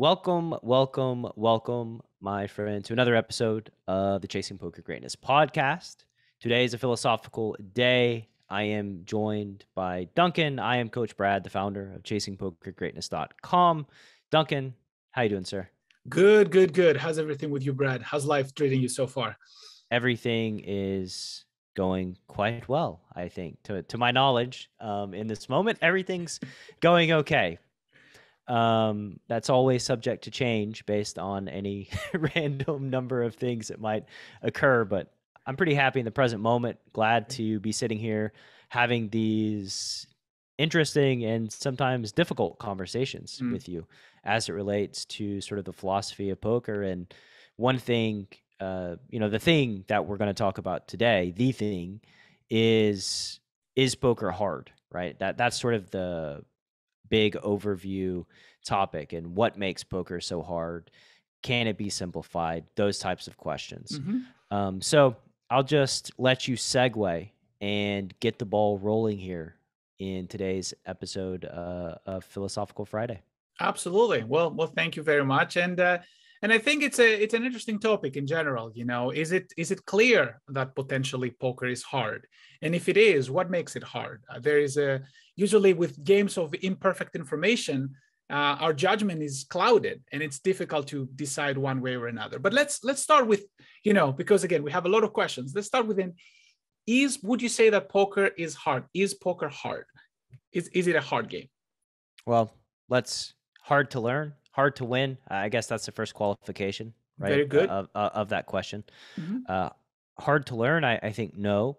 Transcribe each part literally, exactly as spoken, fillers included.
Welcome, welcome, welcome, my friend, to another episode of the Chasing Poker Greatness podcast. Today is a philosophical day. I am joined by Duncan. I am Coach Brad, the founder of Chasing Poker Greatness dot com. Duncan, how you doing, sir? Good, good, good. How's everything with you, Brad? How's life treating you so far? Everything is going quite well, I think. To, to my knowledge, um, in this moment, everything's going okay. Um, that's always subject to change based on any random number of things that might occur, but I'm pretty happy in the present moment. Glad to be sitting here having these interesting and sometimes difficult conversations mm. with you as it relates to sort of the philosophy of poker. And one thing, uh, you know, the thing that we're going to talk about today, the thing is, is poker hard, right? That, that's sort of the big overview topic, and what makes poker so hard? Can it be simplified? Those types of questions. Mm-hmm. Um, so I'll just let you segue and get the ball rolling here in today's episode uh, of Philosophical Friday. Absolutely. Well, well, thank you very much. And uh, and I think it's a it's an interesting topic in general. You know, is it is it clear that potentially poker is hard? And if it is, what makes it hard? Uh, there is a usually with games of imperfect information, uh, our judgment is clouded, and it's difficult to decide one way or another. But let's let's start with, you know, because again, we have a lot of questions. Let's start with an, is, would you say that poker is hard? Is poker hard? Is, is it a hard game? Well, let's, hard to learn, hard to win. I guess that's the first qualification, right? Very good. Uh, of, of that question. Mm-hmm. Uh, hard to learn, I, I think no,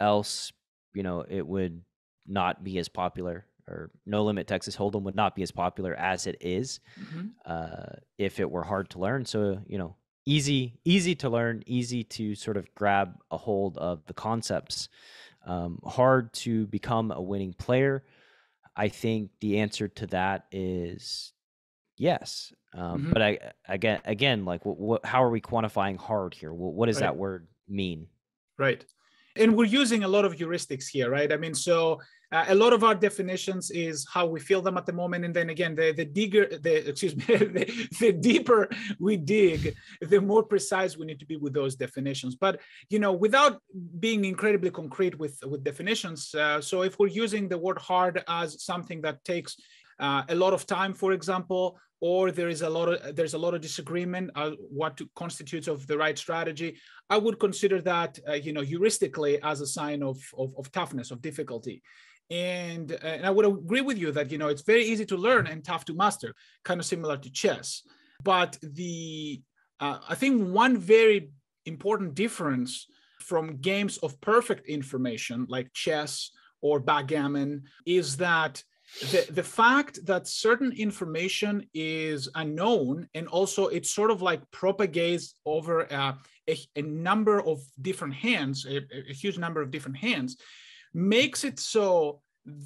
else, you know, it would not be as popular, or No Limit Texas Hold'em would not be as popular as it is mm-hmm. uh, if it were hard to learn. So, you know, easy, easy to learn, easy to sort of grab a hold of the concepts. Um, hard to become a winning player. I think the answer to that is yes. Um, mm-hmm. But I, again, again, like what, what, how are we quantifying hard here? What, what does right. that word mean? Right. And we're using a lot of heuristics here, right? I mean, so uh, a lot of our definitions is how we feel them at the moment. And then again, the, the digger, the, excuse me, the, the deeper we dig, the more precise we need to be with those definitions. But, you know, without being incredibly concrete with, with definitions, uh, so if we're using the word hard as something that takes uh, a lot of time, for example, or there is a lot of there's a lot of disagreement on uh, what to, constitutes of the right strategy, I would consider that uh, you know heuristically as a sign of of, of toughness, of difficulty, and uh, and I would agree with you that you know it's very easy to learn and tough to master, kind of similar to chess. But the uh, I think one very important difference from games of perfect information like chess or backgammon is that The, the fact that certain information is unknown, and also it sort of like propagates over uh, a, a number of different hands, a, a huge number of different hands, makes it so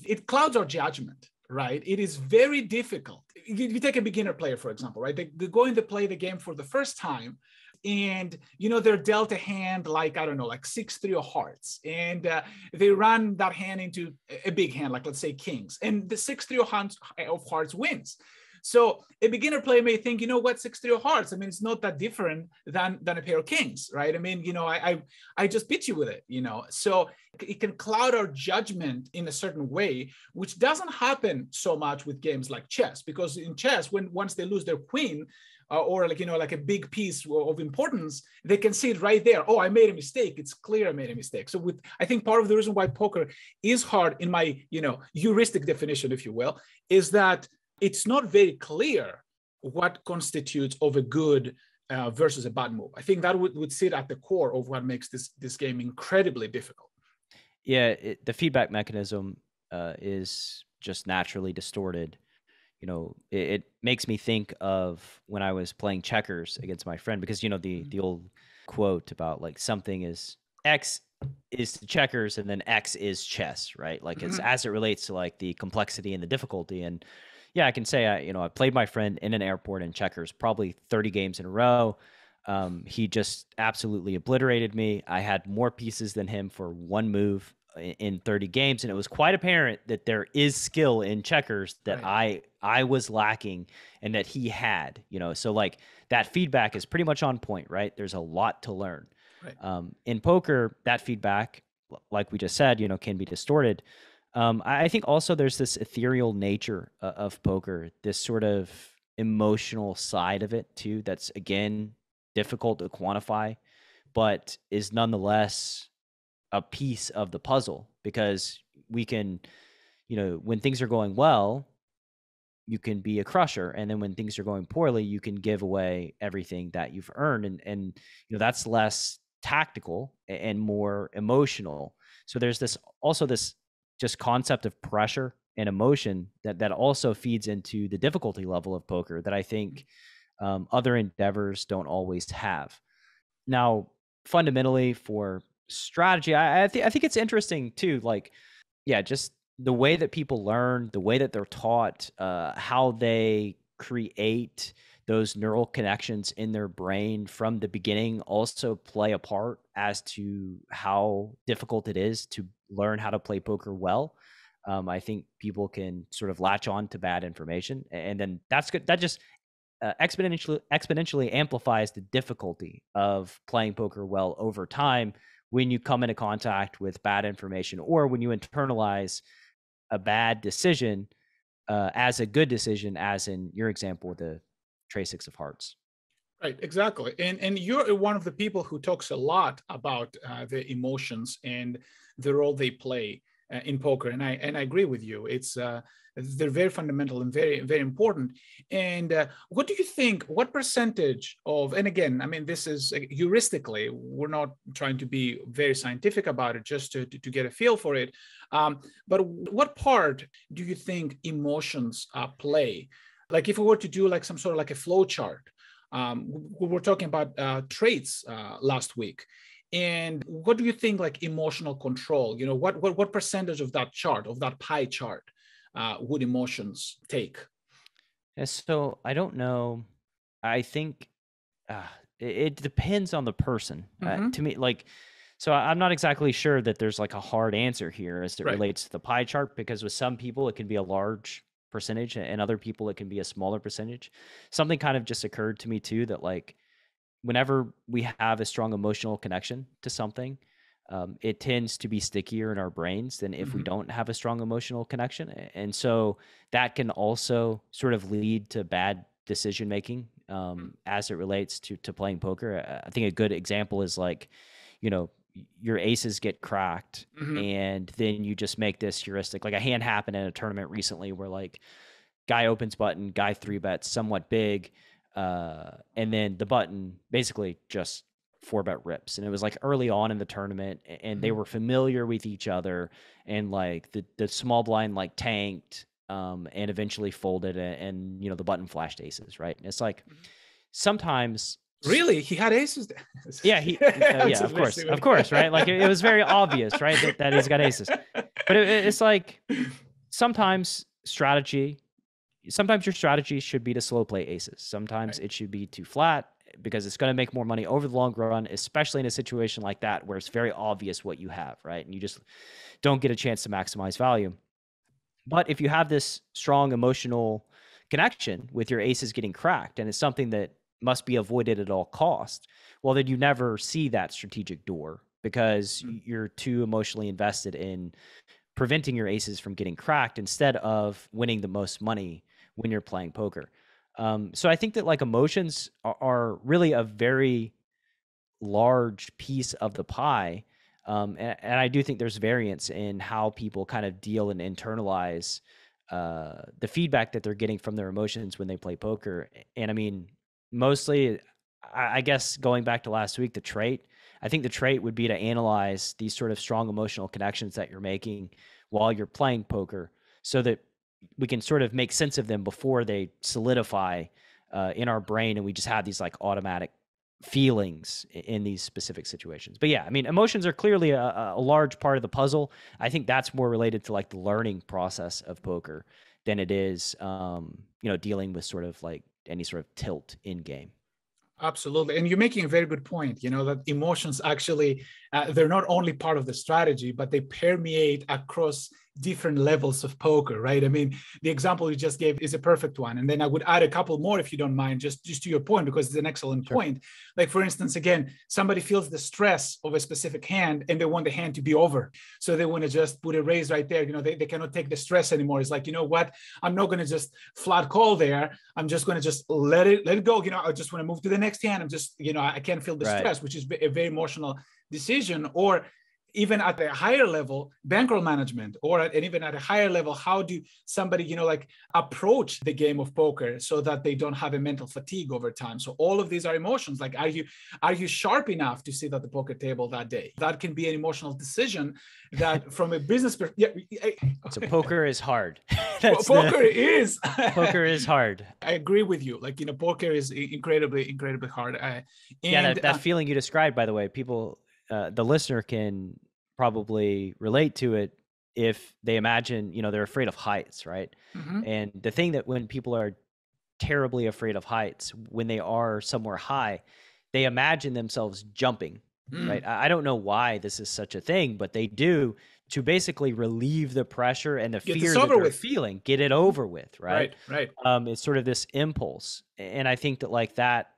it clouds our judgment, right? It is very difficult. If you take a beginner player, for example, right? They, they go in to play the game for the first time, and you know they're dealt a hand like I don't know, like six three of hearts, and uh, they run that hand into a big hand, like let's say kings, and the six three of hearts, of hearts wins. So a beginner player may think, you know what, six three of hearts. I mean, it's not that different than than a pair of kings, right? I mean, you know, I I, I just beat you with it, you know. So it can cloud our judgment in a certain way, which doesn't happen so much with games like chess, because in chess, when once they lose their queen, Uh, or like, you know, like a big piece of importance, they can see it right there. Oh, I made a mistake. It's clear I made a mistake. So with, I think part of the reason why poker is hard in my, you know, heuristic definition, if you will, is that it's not very clear what constitutes of a good uh, versus a bad move. I think that would, would sit at the core of what makes this, this game incredibly difficult. Yeah, it, the feedback mechanism uh, is just naturally distorted. You know, it, it makes me think of when I was playing checkers against my friend, because, you know, the, the old quote about like something is X is to checkers and then X is chess, right? Like it's as it relates to like the complexity and the difficulty. And yeah, I can say, I, you know, I played my friend in an airport in checkers, probably thirty games in a row. Um, he just absolutely obliterated me. I had more pieces than him for one move in thirty games. And it was quite apparent that there is skill in checkers that right. I, I was lacking and that he had, you know, so like that feedback is pretty much on point, right? There's a lot to learn. Right. Um, in poker, that feedback, like we just said, you know, can be distorted. Um, I, I think also there's this ethereal nature uh, of poker, this sort of emotional side of it too. That's again, difficult to quantify, but is nonetheless a piece of the puzzle, because we can, you know, when things are going well, you can be a crusher. And then when things are going poorly, you can give away everything that you've earned. And, and, you know, that's less tactical and more emotional. So there's this, also this just concept of pressure and emotion that, that also feeds into the difficulty level of poker that I think um, other endeavors don't always have. Now, fundamentally for strategy, I, I, th I think it's interesting too, like, yeah, just the way that people learn, the way that they're taught, uh, how they create those neural connections in their brain from the beginning also play a part as to how difficult it is to learn how to play poker well. Um, I think people can sort of latch on to bad information, and then that's good. That just uh, exponentially exponentially amplifies the difficulty of playing poker well over time when you come into contact with bad information, or when you internalize a bad decision uh, as a good decision, as in your example, the tray six of hearts. Right, exactly. And, and you're one of the people who talks a lot about uh, the emotions and the role they play uh, in poker. And I, and I agree with you. It's, uh, they're very fundamental and very, very important. And uh, what do you think, what percentage of, and again, I mean, this is uh, heuristically, we're not trying to be very scientific about it, just to, to, to get a feel for it. Um, but what part do you think emotions uh, play? Like if we were to do like some sort of like a flow chart, um, we were talking about uh, traits uh, last week. And what do you think like emotional control, you know, what, what, what percentage of that chart, of that pie chart, Uh, would emotions take? So I don't know. I think uh, it, it depends on the person. Mm-hmm. uh, to me, like, so I'm not exactly sure that there's like a hard answer here as it right. relates to the pie chart, because with some people it can be a large percentage and other people it can be a smaller percentage. Something kind of just occurred to me too, that like whenever we have a strong emotional connection to something, Um, it tends to be stickier in our brains than if mm-hmm. we don't have a strong emotional connection. And so that can also sort of lead to bad decision-making um, mm-hmm. as it relates to, to playing poker. I think a good example is like, you know, your aces get cracked mm-hmm. and then you just make this heuristic. Like a hand happened in a tournament recently where like guy opens button, guy three bets somewhat big. Uh, and then the button basically just four bet rips, and it was like early on in the tournament, and they were familiar with each other, and like the the small blind like tanked um and eventually folded, and, and you know the button flashed aces, right? And it's like sometimes really he had aces. Yeah, he uh, yeah, of course, of course, right? Like it, it was very obvious, right, that, that he's got aces. But it, it's like sometimes strategy, sometimes your strategy should be to slow play aces, sometimes right. it should be too flat, because it's going to make more money over the long run, especially in a situation like that where it's very obvious what you have, right? And you just don't get a chance to maximize value. But if you have this strong emotional connection with your aces getting cracked, and it's something that must be avoided at all costs, well, then you never see that strategic door, because mm-hmm. you're too emotionally invested in preventing your aces from getting cracked instead of winning the most money when you're playing poker. Um, so I think that like emotions are, are really a very large piece of the pie. Um, and, and I do think there's variance in how people kind of deal and internalize uh, the feedback that they're getting from their emotions when they play poker. And I mean, mostly, I, I guess going back to last week, the trait, I think the trait would be to analyze these sort of strong emotional connections that you're making while you're playing poker, so that we can sort of make sense of them before they solidify uh, in our brain, and we just have these like automatic feelings in these specific situations. But yeah, I mean, emotions are clearly a, a large part of the puzzle. I think that's more related to like the learning process of poker than it is, um, you know, dealing with sort of like any sort of tilt in game. Absolutely. And you're making a very good point, you know, that emotions actually, uh, they're not only part of the strategy, but they permeate across different levels of poker, right? I mean, the example you just gave is a perfect one. And then I would add a couple more, if you don't mind, just, just to your point, because it's an excellent sure. point. Like, for instance, again, somebody feels the stress of a specific hand and they want the hand to be over. So they want to just put a raise right there. You know, they, they cannot take the stress anymore. It's like, you know what, I'm not going to just flat call there. I'm just going to just let it, let it go. You know, I just want to move to the next hand. I'm just, you know, I can't feel the right. stress, which is a very emotional decision. Or even at a higher level, bankroll management, or at, and even at a higher level, how do somebody, you know, like approach the game of poker so that they don't have a mental fatigue over time? So all of these are emotions. Like, are you, are you sharp enough to sit at the poker table that day? That can be an emotional decision that from a business perspective. Yeah, so poker is hard. That's poker the, is. Poker is hard. I agree with you. Like, you know, poker is incredibly, incredibly hard. Uh, and, yeah, that, that uh, feeling you described, by the way, people... Uh, the listener can probably relate to it if they imagine, you know, they're afraid of heights, right? Mm-hmm. And the thing that when people are terribly afraid of heights, when they are somewhere high, they imagine themselves jumping, mm. right? I don't know why this is such a thing, but they do, to basically relieve the pressure and the get fear that they're with. feeling, get it over with, right? Right, right. Um, it's sort of this impulse. And I think that like that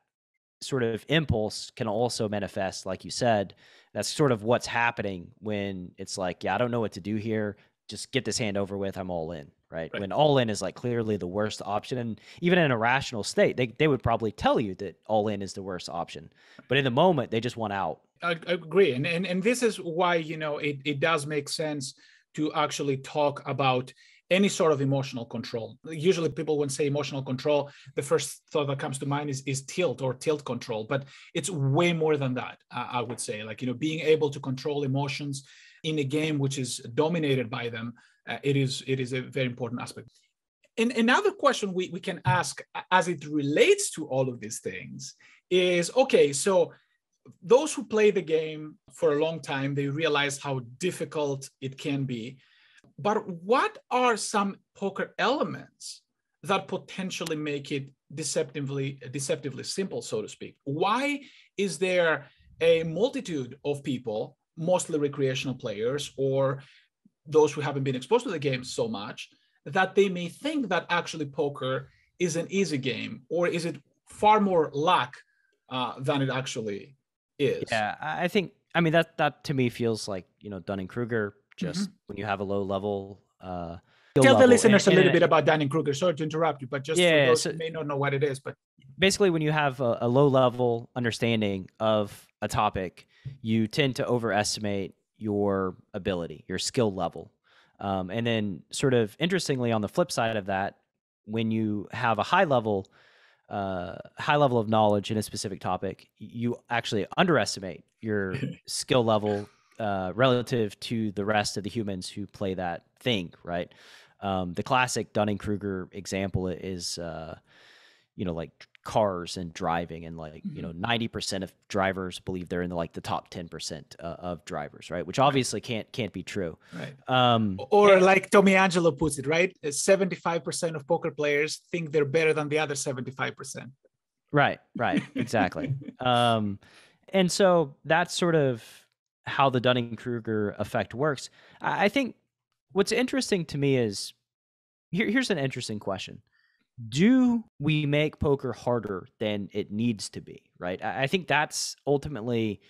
sort of impulse can also manifest, like you said. That's sort of what's happening when it's like, yeah, I don't know what to do here. Just get this hand over with. I'm all in, right? right. When all in is like clearly the worst option. And even in a rational state, they, they would probably tell you that all in is the worst option. But in the moment, they just want out. I, I agree. And, and and this is why, you know, it, it does make sense to actually talk about any sort of emotional control. Usually people, when say emotional control, the first thought that comes to mind is, is tilt or tilt control, but it's way more than that, uh, I would say. Like, you know, being able to control emotions in a game which is dominated by them, uh, it is it is a very important aspect. And another question we, we can ask as it relates to all of these things is, okay, so those who play the game for a long time, they realize how difficult it can be. But what are some poker elements that potentially make it deceptively, deceptively simple, so to speak? Why is there a multitude of people, mostly recreational players or those who haven't been exposed to the game so much, that they may think that actually poker is an easy game, or is it far more luck uh, than it actually is? Yeah, I think, I mean, that that to me feels like, you know, Dunning-Kruger. Just mm-hmm. when you have a low level, uh, low tell level. the listeners and, and, a little and, bit about Dunning-Kruger. Sorry to interrupt you, but just yeah, for those so, who may not know what it is. But basically, when you have a, a low level understanding of a topic, you tend to overestimate your ability, your skill level. Um, and then, sort of interestingly, on the flip side of that, when you have a high level, uh, high level of knowledge in a specific topic, you actually underestimate your skill level. Uh, relative to the rest of the humans who play that thing, right? Um, the classic Dunning-Kruger example is, uh, you know, like cars and driving, and like, you know, ninety percent of drivers believe they're in the, like the top ten percent uh, of drivers, right? Which obviously can't can't be true. Right. Um, or and, like Tommy Angelo puts it, right? seventy-five percent of poker players think they're better than the other seventy-five percent. Right, right, exactly. um, and so that's sort of how the Dunning-Kruger effect works. I think what's interesting to me is, here, here's an interesting question. Do we make poker harder than it needs to be, right? I think that's ultimately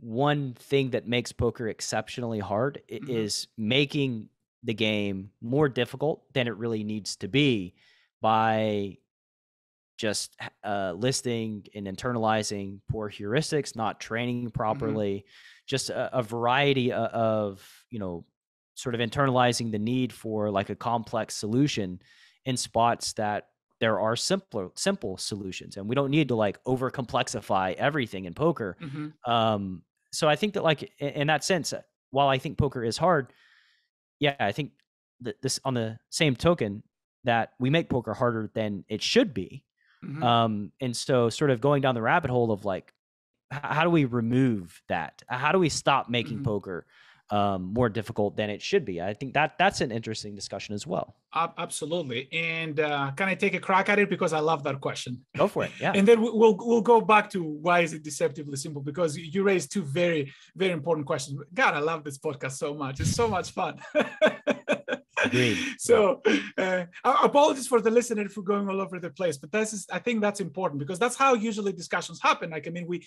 one thing that makes poker exceptionally hard, mm-hmm. is making the game more difficult than it really needs to be by just uh, listing and internalizing poor heuristics, not training properly, mm-hmm. just a, a variety of, of, you know, sort of internalizing the need for like a complex solution in spots that there are simpler, simple solutions. And we don't need to like over complexify everything in poker. Mm-hmm. Um, so I think that like, in, in that sense, while I think poker is hard, yeah, I think that this on the same token that we make poker harder than it should be. Mm-hmm. Um, and so sort of going down the rabbit hole of like, how do we remove that? How do we stop making mm-hmm. poker um, more difficult than it should be. I think that that's an interesting discussion as well. Uh, absolutely. And uh, can I take a crack at it? Because I love that question. Go for it. Yeah. And then we'll, we'll go back to why is it deceptively simple? Because you raised two very, very important questions. God, I love this podcast so much. It's so much fun. Agreed. So uh, apologies for the listener for going all over the place, but this is, I think that's important because that's how usually discussions happen. Like, I mean, we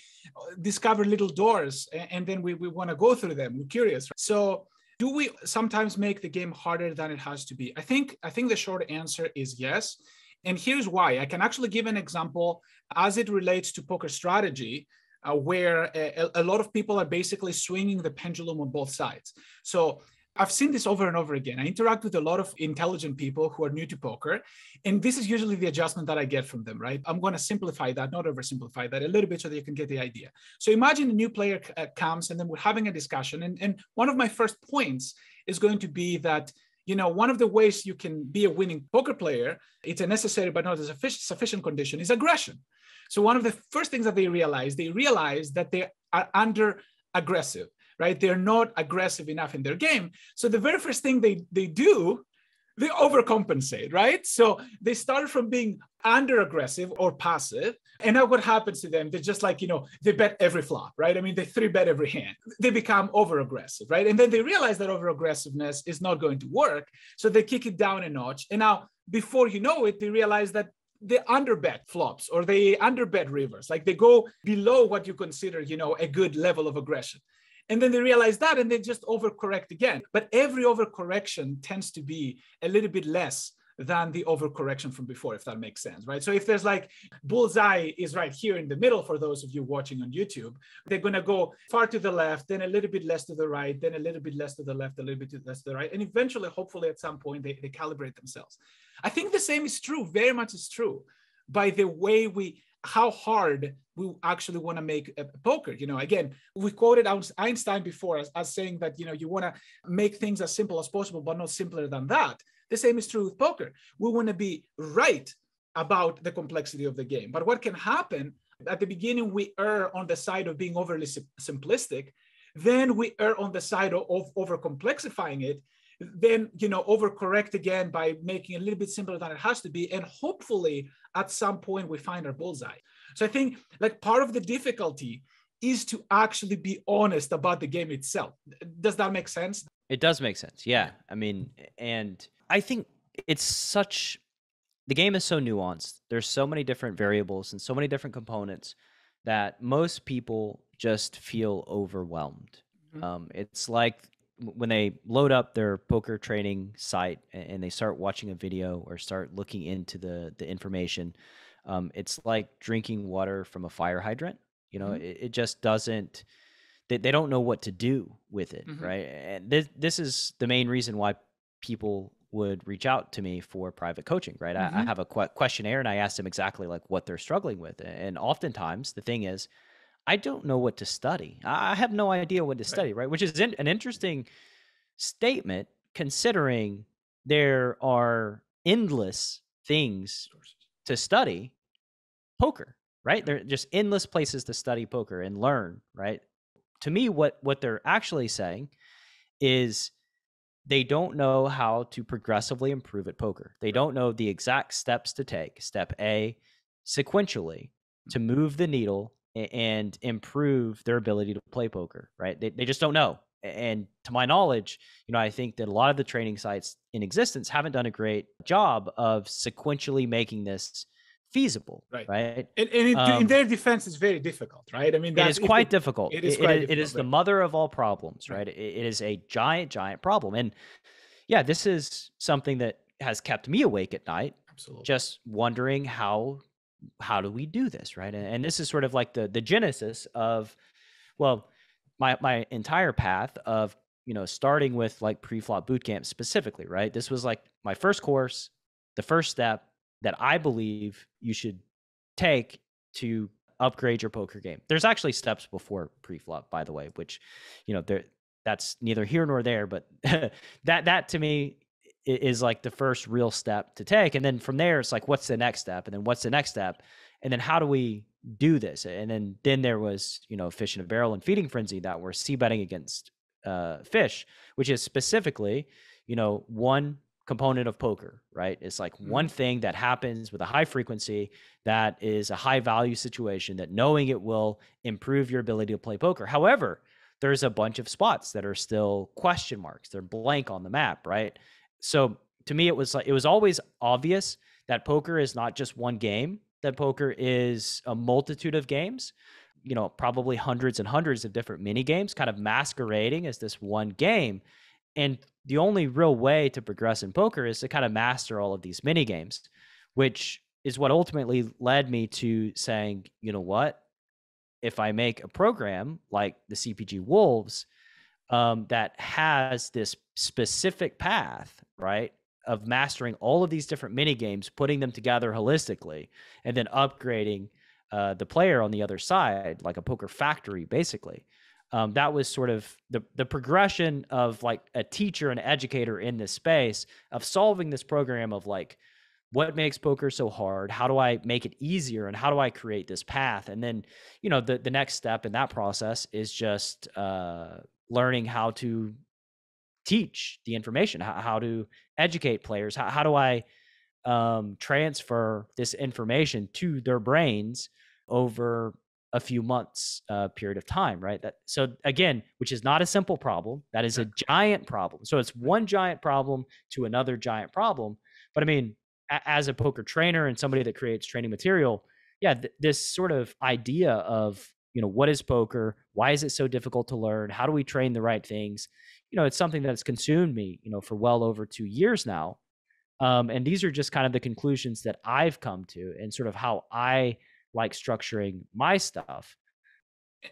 discover little doors and, and then we, we want to go through them. We're curious. Right? So do we sometimes make the game harder than it has to be? I think, I think the short answer is yes. And here's why. I can actually give an example as it relates to poker strategy. Uh, where a, a lot of people are basically swinging the pendulum on both sides. So I've seen this over and over again. I interact with a lot of intelligent people who are new to poker, and this is usually the adjustment that I get from them, right? I'm going to simplify that, not oversimplify that a little bit so that you can get the idea. So imagine a new player uh, comes, and then we're having a discussion. And, and one of my first points is going to be that, you know, one of the ways you can be a winning poker player, it's a necessary but not a sufficient condition, is aggression. So one of the first things that they realize, they realize that they are under aggressive, right? They're not aggressive enough in their game. So the very first thing they, they do, they overcompensate, right? So they start from being under aggressive or passive. And now what happens to them? They're just like, you know, they bet every flop, right? I mean, they three bet every hand. They become over aggressive, right? And then they realize that over aggressiveness is not going to work. So they kick it down a notch. And now before you know it, they realize that they underbet flops or they underbet rivers. Like they go below what you consider, you know, a good level of aggression. And then they realize that and they just overcorrect again. But every overcorrection tends to be a little bit less than the overcorrection from before, if that makes sense, right? So if there's like bullseye is right here in the middle for those of you watching on YouTube, they're going to go far to the left, then a little bit less to the right, then a little bit less to the left, a little bit less to the right. And eventually, hopefully at some point, they, they calibrate themselves. I think the same is true, very much is true, by the way we, how hard we actually want to make a poker. You know, again, we quoted Einstein before as, as saying that, you know, you want to make things as simple as possible, but not simpler than that. The same is true with poker. We want to be right about the complexity of the game. But what can happen at the beginning, we err on the side of being overly sim- simplistic. Then we err on the side of, of overcomplexifying it. Then, you know, overcorrect again by making it a little bit simpler than it has to be. And hopefully at some point we find our bullseye. So I think like part of the difficulty is to actually be honest about the game itself. Does that make sense? It does make sense. Yeah. I mean, and I think it's such, the game is so nuanced. There's so many different variables and so many different components that most people just feel overwhelmed. Mm-hmm. Um, it's like, when they load up their poker training site and they start watching a video or start looking into the, the information, um, it's like drinking water from a fire hydrant. You know, mm-hmm. it, it just doesn't, they, they don't know what to do with it, mm-hmm. right? And this, this is the main reason why people would reach out to me for private coaching, right? Mm-hmm. I, I have a qu- questionnaire and I ask them exactly like what they're struggling with. And oftentimes the thing is, I don't know what to study. I have no idea what to study, right? Which is in, an interesting statement considering there are endless things to study poker, right? There are just endless places to study poker and learn, right? To me, what, what they're actually saying is they don't know how to progressively improve at poker. They don't know the exact steps to take. Step A, sequentially, to move the needle and improve their ability to play poker, right? They they just don't know. And to my knowledge, you know, I think that a lot of the training sites in existence haven't done a great job of sequentially making this feasible, right? right? And, and it, um, in their defense, it's very difficult, right? I mean, that, it is quite it, difficult. It is, quite it, difficult, it is right? The mother of all problems, right? right. It, it is a giant, giant problem. And yeah, this is something that has kept me awake at night. Absolutely. Just wondering how how do we do this, right? And, and this is sort of like the the genesis of, well, my my entire path of, you know, starting with like Preflop Bootcamp specifically, right? This was like my first course, the first step that I believe you should take to upgrade your poker game. There's actually steps before Preflop, by the way, which, you know, there that's neither here nor there, but that that to me is like the first real step to take. And then from there, it's like, what's the next step? And then what's the next step? And then how do we do this? And then, then there was, you know, Fish in a Barrel and Feeding Frenzy that were c-betting against uh, Fish, which is specifically, you know, one component of poker, right? It's like mm-hmm. one thing that happens with a high frequency that is a high value situation that knowing it will improve your ability to play poker. However, there's a bunch of spots that are still question marks. They're blank on the map, right? So to me, it was like, it was always obvious that poker is not just one game, that poker is a multitude of games, you know, probably hundreds and hundreds of different mini games kind of masquerading as this one game. And the only real way to progress in poker is to kind of master all of these mini games, which is what ultimately led me to saying, you know what, if I make a program like the C P G Wolves um, that has this specific path, right, of mastering all of these different mini games, putting them together holistically, and then upgrading uh, the player on the other side, like a poker factory, basically. Um, that was sort of the, the progression of like a teacher and educator in this space of solving this program of like, what makes poker so hard? How do I make it easier? And how do I create this path? And then, you know, the, the next step in that process is just uh, learning how to teach the information, how, how to educate players. How, how do I um, transfer this information to their brains over a few months uh, period of time, right? That, so again, which is not a simple problem, that is a giant problem. So it's one giant problem to another giant problem. But I mean, a as a poker trainer and somebody that creates training material, yeah, th this sort of idea of, you know, what is poker? Why is it so difficult to learn? How do we train the right things? You know, it's something that's consumed me, you know, for well over two years now. Um, and these are just kind of the conclusions that I've come to and sort of how I like structuring my stuff,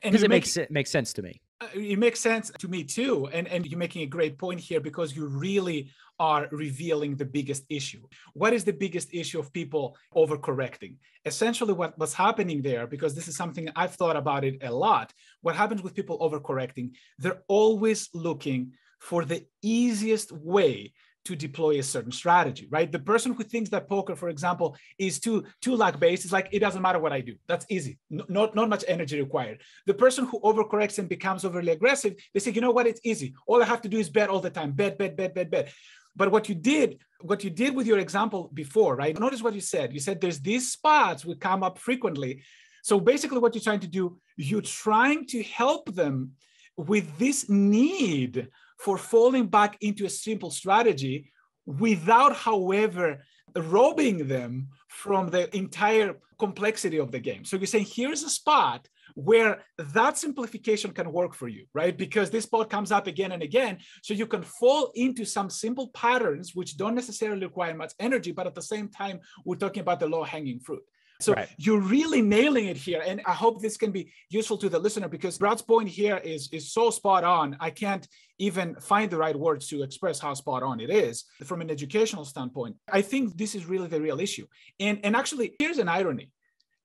because it makes it makes sense to me. It makes sense to me too. And, and you're making a great point here, because you really are revealing the biggest issue. What is the biggest issue of people overcorrecting? Essentially what, what's happening there, because this is something I've thought about it a lot. What happens with people overcorrecting? They're always looking for the easiest way to deploy a certain strategy, right? The person who thinks that poker, for example, is too, too luck-based, is like, it doesn't matter what I do. That's easy. No, not, not much energy required. The person who overcorrects and becomes overly aggressive, they say, you know what? It's easy. All I have to do is bet all the time. Bet, bet, bet, bet, bet. But what you did, what you did with your example before, right? Notice what you said. You said there's these spots which come up frequently. So basically what you're trying to do, you're trying to help them with this need for falling back into a simple strategy without, however, robbing them from the entire complexity of the game. So you're saying, here's a spot where that simplification can work for you, right? Because this spot comes up again and again. So you can fall into some simple patterns which don't necessarily require much energy, but at the same time, we're talking about the low-hanging fruit. So right. You're really nailing it here. And I hope this can be useful to the listener, because Brad's point here is, is so spot on. I can't even find the right words to express how spot on it is from an educational standpoint. I think this is really the real issue. And, and actually, here's an irony.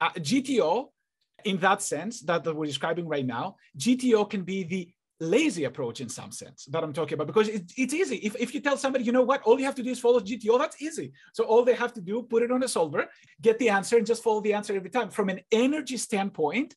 Uh, G T O, in that sense that, that we're describing right now, G T O can be the lazy approach in some sense that I'm talking about, because it, it's easy. If, if you tell somebody, you know what, all you have to do is follow G T O, that's easy. So all they have to do, put it on a solver, get the answer, and just follow the answer every time. From an energy standpoint,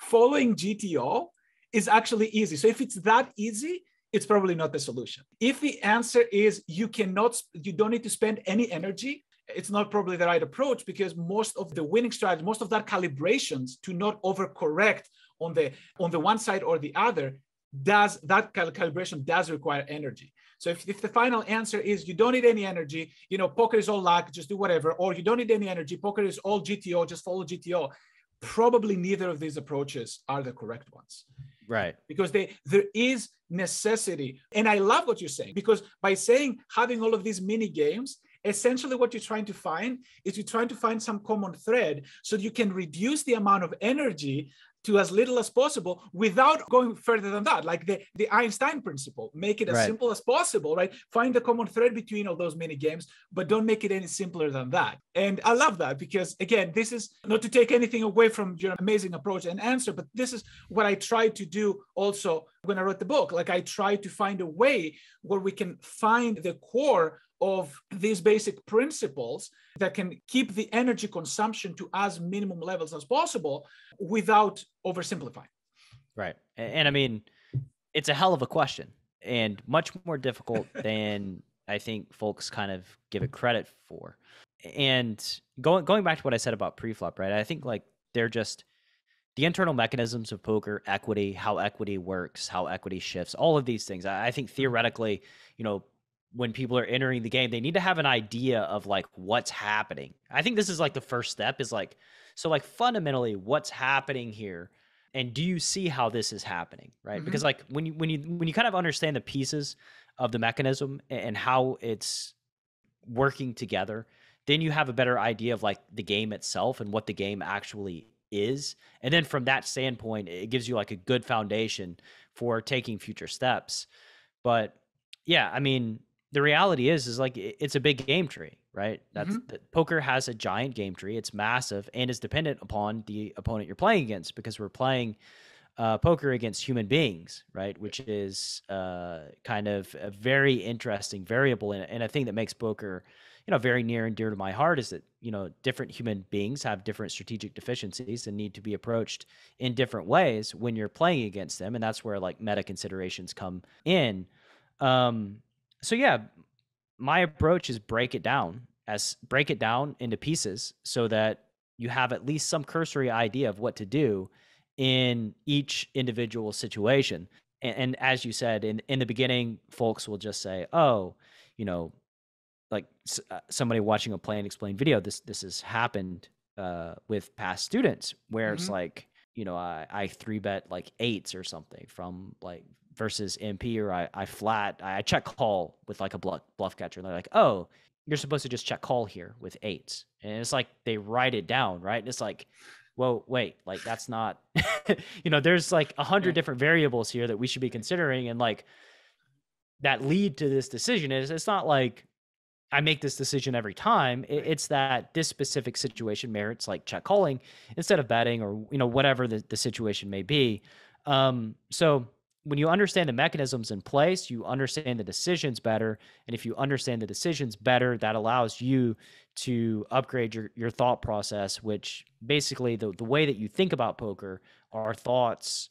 following G T O is actually easy. So if it's that easy, it's probably not the solution. If the answer is you cannot, you don't need to spend any energy, it's not probably the right approach, because most of the winning strategy, most of that calibrations to not overcorrect on the, on the one side or the other, does that cal calibration does require energy. So if, if the final answer is you don't need any energy, you know, poker is all luck, just do whatever, or you don't need any energy, poker is all G T O, just follow G T O, probably neither of these approaches are the correct ones. Right. Because they, there is necessity. And I love what you're saying, because by saying having all of these mini games, essentially what you're trying to find is you're trying to find some common thread so you can reduce the amount of energy to as little as possible without going further than that, like the, the Einstein principle, make it as right. simple as possible, right? Find the common thread between all those mini games, but don't make it any simpler than that. And I love that, because again, this is not to take anything away from your amazing approach and answer, but this is what I tried to do also when I wrote the book. Like I tried to find a way where we can find the core of these basic principles that can keep the energy consumption to as minimum levels as possible without oversimplifying. Right. And, and I mean, it's a hell of a question and much more difficult than I think folks kind of give it credit for. And going going back to what I said about preflop, right? I think like they're just the internal mechanisms of poker, equity, how equity works, how equity shifts, all of these things. I think theoretically, you know, when people are entering the game, they need to have an idea of like what's happening. I think this is like the first step is like, so like fundamentally what's happening here. And do you see how this is happening? Right. Mm-hmm. Because like when you, when you, when you kind of understand the pieces of the mechanism and how it's working together, then you have a better idea of like the game itself and what the game actually is. And then from that standpoint, it gives you like a good foundation for taking future steps. But yeah, I mean, the reality is, is like, it's a big game tree, right? That's mm-hmm. the, poker has a giant game tree. It's massive and is dependent upon the opponent you're playing against, because we're playing uh, poker against human beings, right? Which is uh, kind of a very interesting variable. And, and a thing that makes poker, you know, very near and dear to my heart is that, you know, different human beings have different strategic deficiencies and need to be approached in different ways when you're playing against them. And that's where like meta considerations come in. Um, So yeah, my approach is break it down as break it down into pieces so that you have at least some cursory idea of what to do in each individual situation. And, and as you said, in, in the beginning, folks will just say, oh, you know, like s- somebody watching a play and explain video, this, this has happened uh, with past students where mm-hmm. it's like, you know, I, I three bet like eights or something from like, versus M P, or I, I flat, I check call with like a bluff, bluff catcher. And they're like, oh, you're supposed to just check call here with eights. And it's like, they write it down, right? And it's like, whoa, wait, like that's not, you know, there's like a hundred different variables here that we should be considering. And like that lead to this decision is it's not like I make this decision every time. It, it's that this specific situation merits like check calling instead of betting or, you know, whatever the, the situation may be. Um, so when you understand the mechanisms in place, you understand the decisions better. And if you understand the decisions better, that allows you to upgrade your, your thought process, which basically the, the way that you think about poker, our thoughts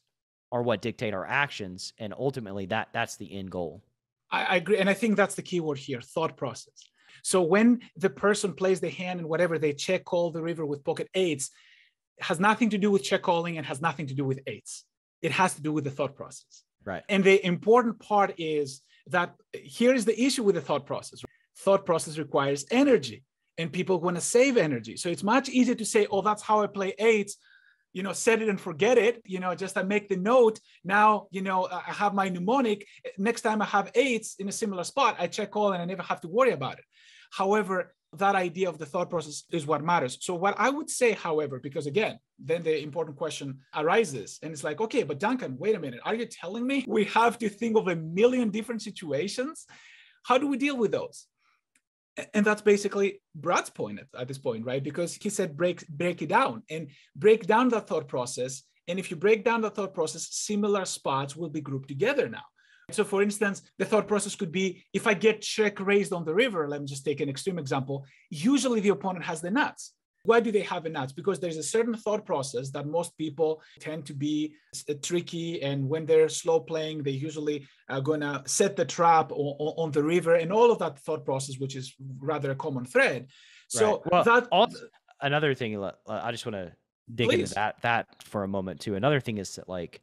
are what dictate our actions. And ultimately that that's the end goal. I, I agree. And I think that's the key word here, thought process. So when the person plays the hand and whatever they check call the river with pocket eights, has nothing to do with check calling and has nothing to do with eights. It has to do with the thought process. Right. And the important part is that here is the issue with the thought process. Thought process requires energy and people want to save energy. So it's much easier to say, oh, that's how I play eights, you know, set it and forget it. You know, just I make the note. Now, you know, I have my mnemonic. Next time I have eights in a similar spot, I check all and I never have to worry about it. However, that idea of the thought process is what matters. So what I would say, however, because again, then the important question arises and it's like, okay, but Duncan, wait a minute. Are you telling me we have to think of a million different situations? How do we deal with those? And that's basically Brad's point at, at this point, right? Because he said, break, break it down and break down the thought process. And if you break down the thought process, similar spots will be grouped together now. So for instance, the thought process could be, if I get check raised on the river, let me just take an extreme example. Usually the opponent has the nuts. Why do they have the nuts? Because there's a certain thought process that most people tend to be tricky. And when they're slow playing, they usually are going to set the trap or, or, on the river and all of that thought process, which is rather a common thread. So right. well, that also, another thing, I just want to dig please. into that, that for a moment too. Another thing is that like,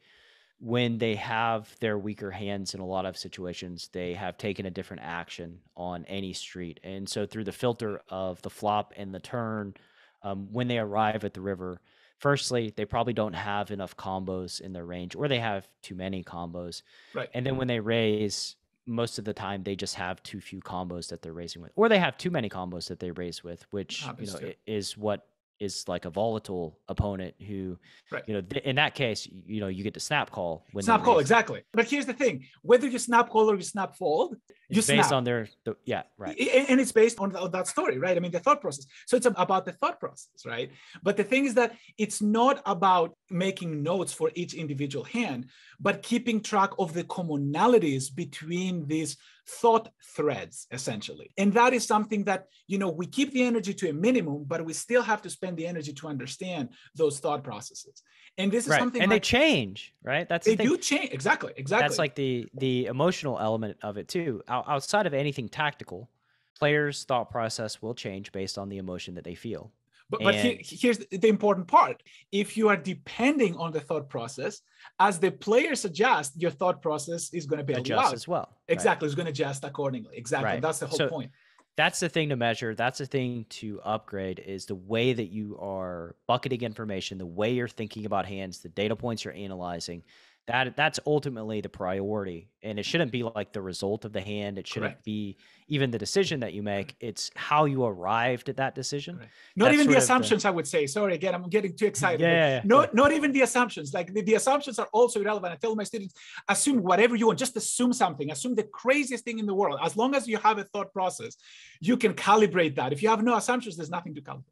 when they have their weaker hands in a lot of situations, they have taken a different action on any street. And so through the filter of the flop and the turn, um, when they arrive at the river, firstly, they probably don't have enough combos in their range, or they have too many combos. Right. And then when they raise, most of the time they just have too few combos that they're raising with, or they have too many combos that they raise with, which you know, is what is like a volatile opponent who, right. you know, th- in that case, you know, you get to snap call. When snap call, exactly. But here's the thing, whether you snap call or you snap fold, It's you based snap. on their, the, yeah, right. And it's based on, the, on that story, right? I mean, the thought process. So it's about the thought process, right? But the thing is that it's not about making notes for each individual hand, but keeping track of the commonalities between these thought threads, essentially. And that is something that, you know, we keep the energy to a minimum, but we still have to spend the energy to understand those thought processes. And this is right. something- And like, they change, right? That's They the do change, exactly, exactly. That's like the, the emotional element of it too. Outside of anything tactical, players' thought process will change based on the emotion that they feel. But, but he, here's the important part. If you are depending on the thought process, as the player suggests, your thought process is going to be adjust as well. Exactly. Right. It's going to adjust accordingly. Exactly. Right. That's the whole so point. That's the thing to measure. That's the thing to upgrade is the way that you are bucketing information, the way you're thinking about hands, the data points you're analyzing. That that's ultimately the priority. And it shouldn't be like the result of the hand. It shouldn't Correct. be even the decision that you make. It's how you arrived at that decision. Right. Not that's even the assumptions, the... I would say. Sorry, again, I'm getting too excited. Yeah, yeah, not, yeah. not even the assumptions. Like the, the assumptions are also irrelevant. I tell my students, assume whatever you want, just assume something. Assume the craziest thing in the world. As long as you have a thought process, you can calibrate that. If you have no assumptions, there's nothing to calibrate.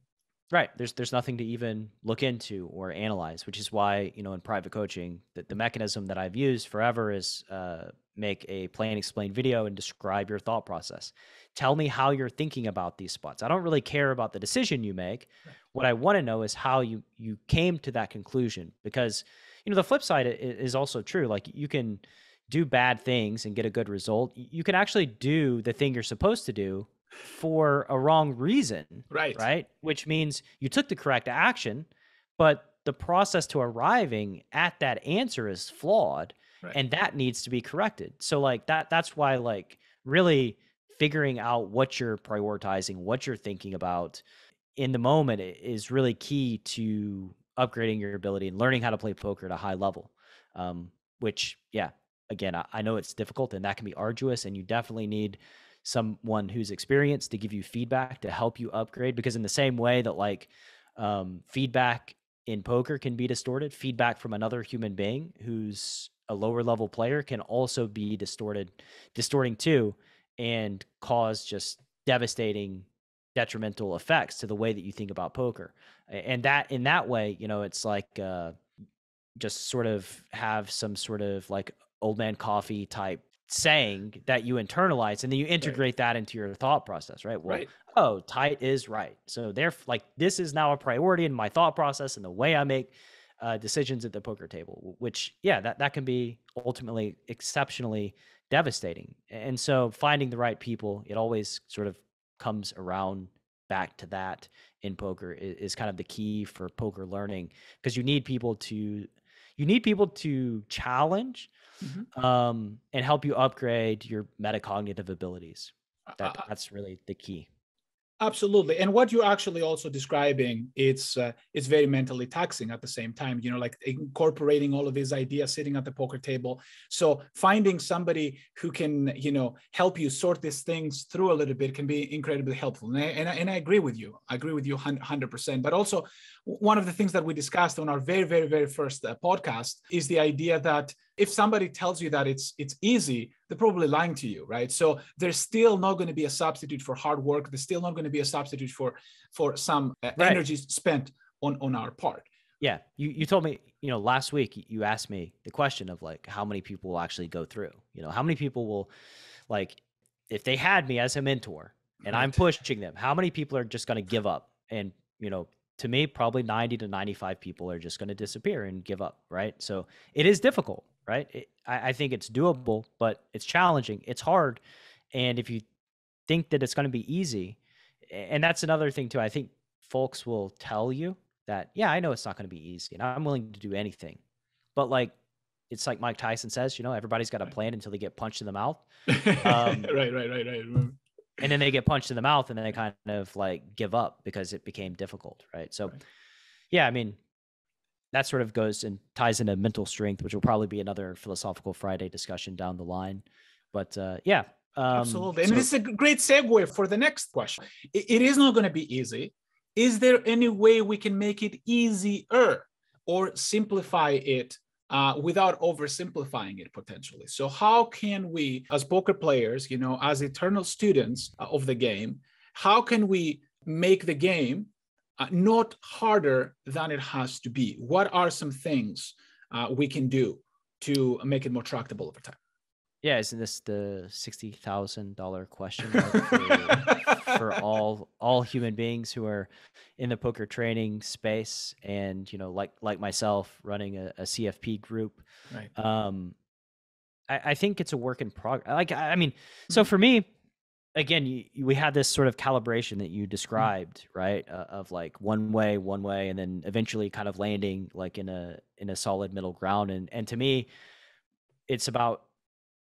Right. There's there's nothing to even look into or analyze, which is why, you know, in private coaching, that the mechanism that I've used forever is uh, make a play and explain video and describe your thought process. Tell me how you're thinking about these spots. I don't really care about the decision you make. Right. What I want to know is how you, you came to that conclusion, because, you know, the flip side is also true. Like you can do bad things and get a good result. You can actually do the thing you're supposed to do for a wrong reason, right? Right, which means you took the correct action, but the process to arriving at that answer is flawed, right. and that needs to be corrected. So, like that—that's why, like, really figuring out what you're prioritizing, what you're thinking about in the moment is really key to upgrading your ability and learning how to play poker at a high level. Um, which, yeah, again, I, I know it's difficult and that can be arduous, and you definitely need someone who's experienced to give you feedback to help you upgrade, because in the same way that like um, feedback in poker can be distorted, feedback from another human being who's a lower level player can also be distorted, distorting too, and cause just devastating, detrimental effects to the way that you think about poker. And that in that way, you know, it's like uh, just sort of have some sort of like old man coffee type saying that you internalize, and then you integrate right. that into your thought process, right? Well, right. oh, tight is right. So they're like, this is now a priority in my thought process and the way I make uh, decisions at the poker table, which, yeah, that, that can be ultimately exceptionally devastating. And so finding the right people, it always sort of comes around back to that in poker is, is kind of the key for poker learning, because you need people to, you need people to challenge Mm-hmm. um, and help you upgrade your metacognitive abilities. That, uh, that's really the key. Absolutely. And what you're actually also describing, it's, uh, it's very mentally taxing at the same time, you know, like incorporating all of these ideas, sitting at the poker table. So finding somebody who can, you know, help you sort these things through a little bit can be incredibly helpful. And I, and I, and I agree with you. I agree with you one hundred percent. But also one of the things that we discussed on our very, very, very first uh, podcast is the idea that if somebody tells you that it's it's easy, they're probably lying to you, right? So there's still not going to be a substitute for hard work. There's still not going to be a substitute for for some uh, right. energy spent on on our part. Yeah, you you told me, you know, last week you asked me the question of like how many people will actually go through. You know, how many people will, like, if they had me as a mentor and right. I'm pushing them, how many people are just going to give up? And you know, to me, probably ninety to ninety-five people are just going to disappear and give up, right? So it is difficult. Right. It, I, I think it's doable, but it's challenging. It's hard. And if you think that it's going to be easy, and that's another thing too, I think folks will tell you that, yeah, I know it's not going to be easy and I'm willing to do anything, but like, it's like Mike Tyson says, you know, everybody's got a plan until they get punched in the mouth. Um, right, right, right, right. And then they get punched in the mouth and then they kind of like give up because it became difficult. Right. So right. yeah, I mean, that sort of goes and ties into mental strength, which will probably be another Philosophical Friday discussion down the line. But uh, yeah. Um, Absolutely. And so this is a great segue for the next question. It, it is not going to be easy. Is there any way we can make it easier or simplify it uh, without oversimplifying it potentially. So how can we, as poker players, you know, as eternal students of the game, how can we make the game uh, not harder than it has to be? What are some things uh, we can do to make it more tractable over time? Yeah, isn't this the sixty thousand dollars question for, for all all human beings who are in the poker training space and, you know, like like myself running a, a C F P group? Right. Um, I, I think it's a work in progress. Like, I mean, so for me, again, you, you, we had this sort of calibration that you described, mm-hmm. right? Uh, of like one way, one way, and then eventually kind of landing like in a in a solid middle ground. And and to me, it's about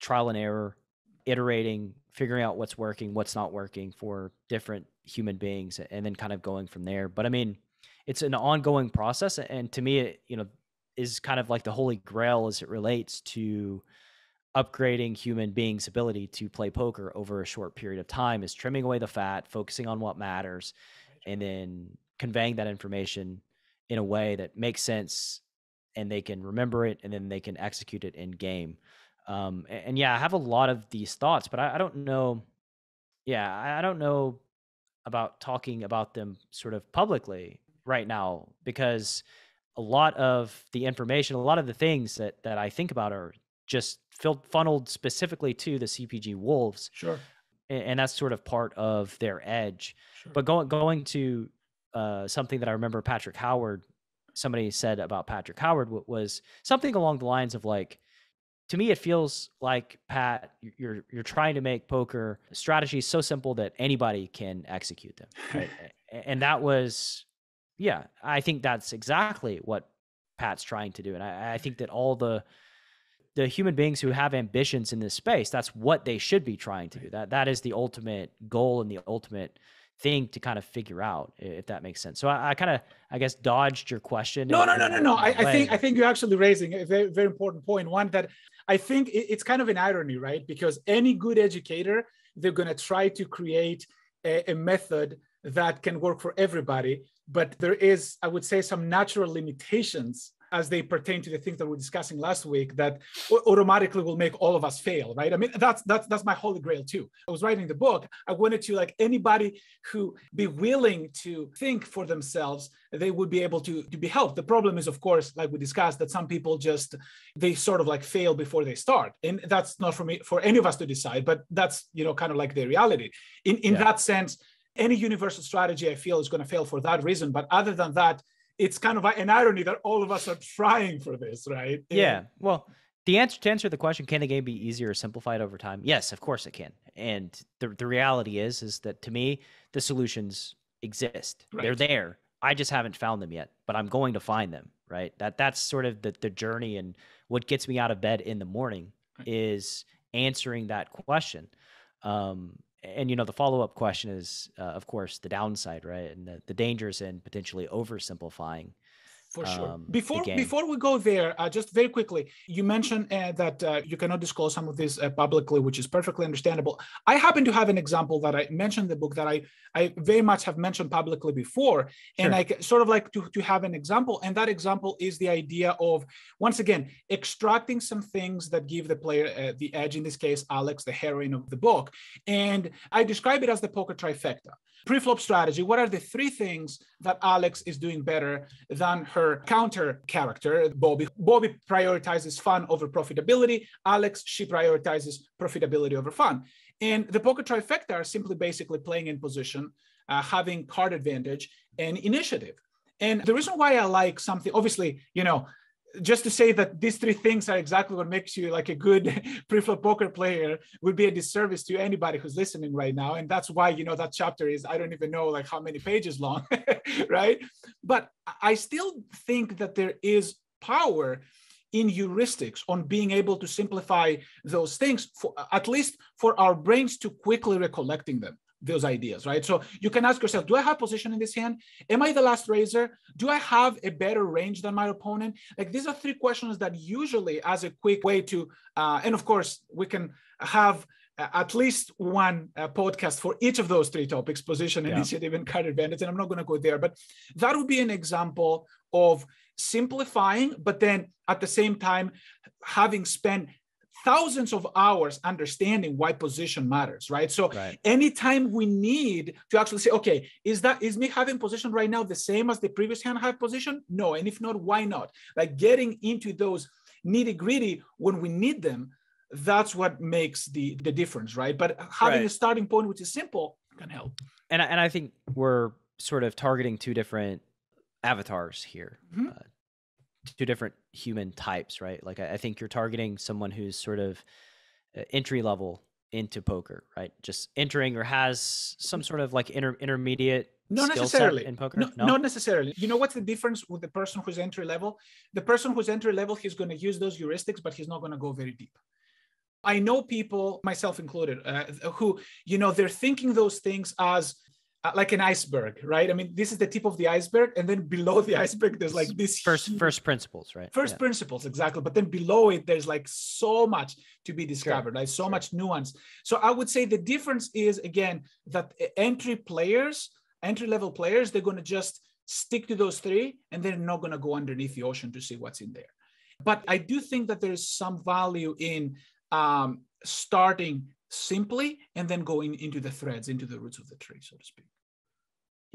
trial and error, iterating, figuring out what's working, what's not working for different human beings, and then kind of going from there. But I mean, it's an ongoing process. And to me, it, you know, is kind of like the holy grail as it relates to upgrading human beings' ability to play poker over a short period of time, is trimming away the fat, focusing on what matters, and then conveying that information in a way that makes sense and they can remember it and then they can execute it in game. Um, and yeah, I have a lot of these thoughts, but I, I don't know. Yeah, I don't know about talking about them sort of publicly right now, because a lot of the information, a lot of the things that, that I think about are just filled, funneled specifically to the C P G Wolves. Sure. And, and that's sort of part of their edge. Sure. But going, going to uh, something that I remember Patrick Howard, somebody said about Patrick Howard was something along the lines of like, to me, it feels like, Pat, you're you're trying to make poker strategies so simple that anybody can execute them. Right? And that was, yeah, I think that's exactly what Pat's trying to do. And I, I think that all the the human beings who have ambitions in this space, that's what they should be trying to do. That that is the ultimate goal and the ultimate thing to kind of figure out, if that makes sense. So I, I kind of, I guess, dodged your question. No, no, no, no, no. I, I think I think you're actually raising a very, very important point. One that I think it's kind of an irony, right? Because any good educator, they're going to try to create a, a method that can work for everybody. But there is, I would say, some natural limitations as they pertain to the things that we were discussing last week that automatically will make all of us fail, right? I mean, that's that's that's my holy grail too. I was writing the book. I wanted to, like, anybody who be willing to think for themselves, they would be able to, to be helped. The problem is, of course, like we discussed, that some people just, they sort of like fail before they start. And that's not for me, for any of us to decide, but that's, you know, kind of like the reality. In, in yeah. that sense, any universal strategy, I feel, is going to fail for that reason. But other than that, it's kind of an irony that all of us are trying for this, right? Yeah. yeah. Well, the answer to answer the question, can the game be easier or simplified over time? Yes, of course it can. And the, the reality is, is that to me, the solutions exist. Right. They're there. I just haven't found them yet, but I'm going to find them, right? That that's sort of the, the journey, and what gets me out of bed in the morning right. is answering that question. Um, And, you know, the follow-up question is, uh, of course, the downside, right? And the, the dangers in potentially oversimplifying. For sure. Um, before before we go there, uh, just very quickly, you mentioned uh, that uh, you cannot disclose some of this uh, publicly, which is perfectly understandable. I happen to have an example that I mentioned in the book that I, I very much have mentioned publicly before. Sure. And I sort of like to, to have an example. And that example is the idea of, once again, extracting some things that give the player uh, the edge. In this case, Alex, the heroine of the book. And I describe it as the poker trifecta. Preflop strategy, what are the three things that Alex is doing better than her counter character, Bobbie? Bobbie prioritizes fun over profitability. Alex, she prioritizes profitability over fun. And the poker trifecta are simply basically playing in position, uh, having card advantage, and initiative. And the reason why I like something, obviously, you know, just to say that these three things are exactly what makes you like a good preflop poker player would be a disservice to anybody who's listening right now. And that's why, you know, that chapter is, I don't even know like how many pages long, right? But I still think that there is power in heuristics on being able to simplify those things, for, at least for our brains to quickly recollecting them. Those ideas, right? So you can ask yourself, do I have position in this hand? Am I the last raiser? Do I have a better range than my opponent? Like, these are three questions that usually, as a quick way to, uh, and of course, we can have uh, at least one uh, podcast for each of those three topics, position, yeah. initiative, and card advantage. And I'm not going to go there, but that would be an example of simplifying, but then at the same time, having spent thousands of hours understanding why position matters, right? So right. anytime we need to actually say, okay, is that is me having position right now the same as the previous hand have position? No. And if not, why not? Like getting into those nitty gritty when we need them, that's what makes the, the difference, right? But having right. a starting point, which is simple, can help. And I, and I think we're sort of targeting two different avatars here, mm-hmm. uh, two different human types, right? Like I, I think you're targeting someone who's sort of entry level into poker, right? Just entering or has some sort of like inter intermediate not skill necessarily set in poker. No, no? Not necessarily. You know what's the difference with the person who's entry level? The person who's entry level, he's going to use those heuristics, but he's not going to go very deep. I know people, myself included, uh, who, you know, they're thinking those things as uh, like an iceberg, right? I mean, this is the tip of the iceberg. And then below the iceberg, there's like this first huge, first principles, right? First yeah. principles, exactly. But then below it, there's like so much to be discovered, sure. right? So sure. much nuance. So I would say the difference is, again, that entry players, entry level players, they're going to just stick to those three and they're not going to go underneath the ocean to see what's in there. But I do think that there's some value in Um, starting simply and then going into the threads, into the roots of the tree, so to speak.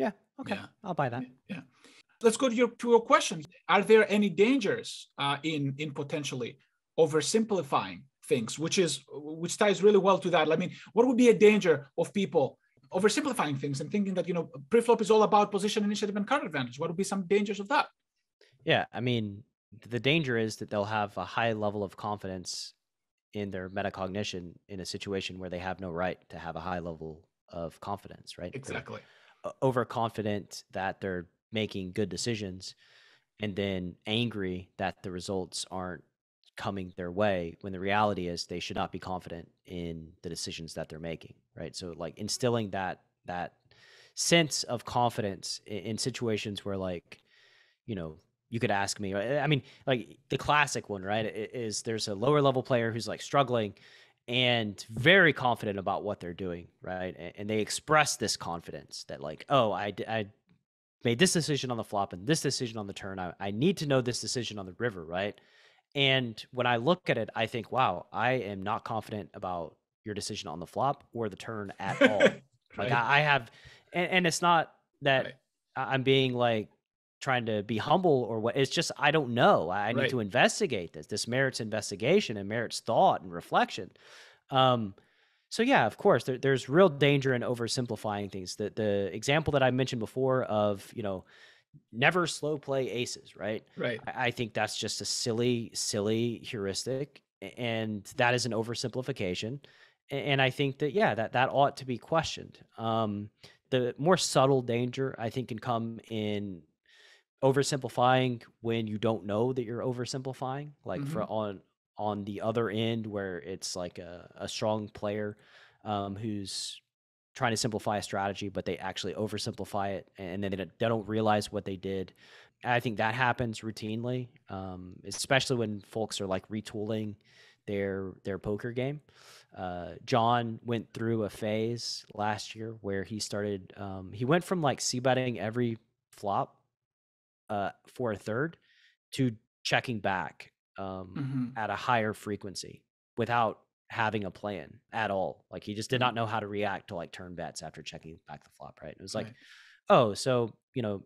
Yeah. Okay. Yeah. I'll buy that. Yeah. Let's go to your, to your question. Are there any dangers uh, in, in potentially oversimplifying things, which is, which ties really well to that? I mean, what would be a danger of people oversimplifying things and thinking that, you know, preflop is all about position, initiative, and card advantage? What would be some dangers of that? Yeah. I mean, the danger is that they'll have a high level of confidence in their metacognition in a situation where they have no right to have a high level of confidence, right? Exactly. They're overconfident that they're making good decisions and then angry that the results aren't coming their way when the reality is they should not be confident in the decisions that they're making, right? So like instilling that, that sense of confidence in, in situations where like, you know, you could ask me, I mean, like the classic one, right, is there's a lower level player who's like struggling and very confident about what they're doing, right? And they express this confidence that like, oh, I, I made this decision on the flop and this decision on the turn. I, I need to know this decision on the river, right? And when I look at it, I think, wow, I am not confident about your decision on the flop or the turn at all. Right. Like I, I have, and, and it's not that right. I'm being like, trying to be humble or what, it's just, I don't know. I need right. to investigate this. This merits investigation and merits thought and reflection. Um, so yeah, of course there, there's real danger in oversimplifying things. The, the example that I mentioned before of, you know, never slow play aces, right? Right. I, I think that's just a silly, silly heuristic. And that is an oversimplification. And I think that, yeah, that, that ought to be questioned. Um, the more subtle danger I think can come in oversimplifying when you don't know that you're oversimplifying, like mm-hmm. for on on the other end where it's like a, a strong player um, who's trying to simplify a strategy, but they actually oversimplify it and then they don't, they don't realize what they did. I think that happens routinely, um, especially when folks are like retooling their their poker game. Uh, John went through a phase last year where he started, um, he went from like c-betting every flop uh, for a third to checking back, um, mm-hmm. at a higher frequency without having a plan at all. Like he just did not know how to react to like turn bets after checking back the flop. Right. It was like, right. oh, so, you know,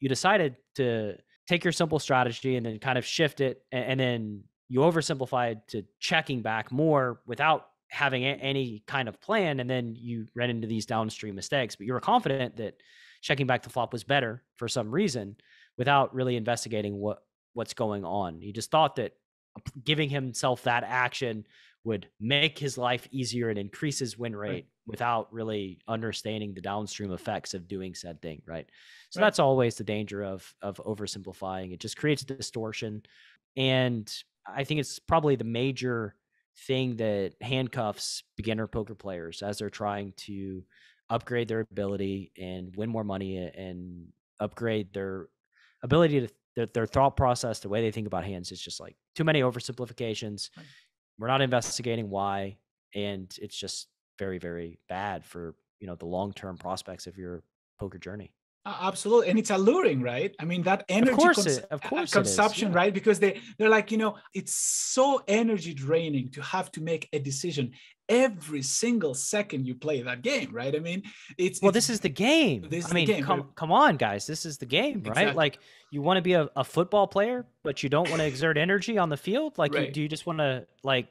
you decided to take your simple strategy and then kind of shift it. And, and then you oversimplified to checking back more without having a, any kind of plan. And then you ran into these downstream mistakes, but you were confident that checking back the flop was better for some reason, without really investigating what what's going on. He just thought that giving himself that action would make his life easier and increase his win rate right. without really understanding the downstream effects of doing said thing, right? So right. that's always the danger of, of oversimplifying. It just creates distortion. And I think it's probably the major thing that handcuffs beginner poker players as they're trying to upgrade their ability and win more money and upgrade their ability to their, their thought process, the way they think about hands. Is just like too many oversimplifications. Right. We're not investigating why. And it's just very, very bad for, you know, the long-term prospects of your poker journey. Absolutely. And it's alluring, right? I mean, that energy of course cons- it, of course consumption, yeah. right? Because they, they're like, you know, it's so energy draining to have to make a decision every single second you play that game, right? I mean, it's- Well, it's, this is the game. This is I mean, the game. Come, come on, guys. This is the game, right? Exactly. Like, you want to be a, a football player, but you don't want to exert energy on the field? Like, right. you, do you just want to, like,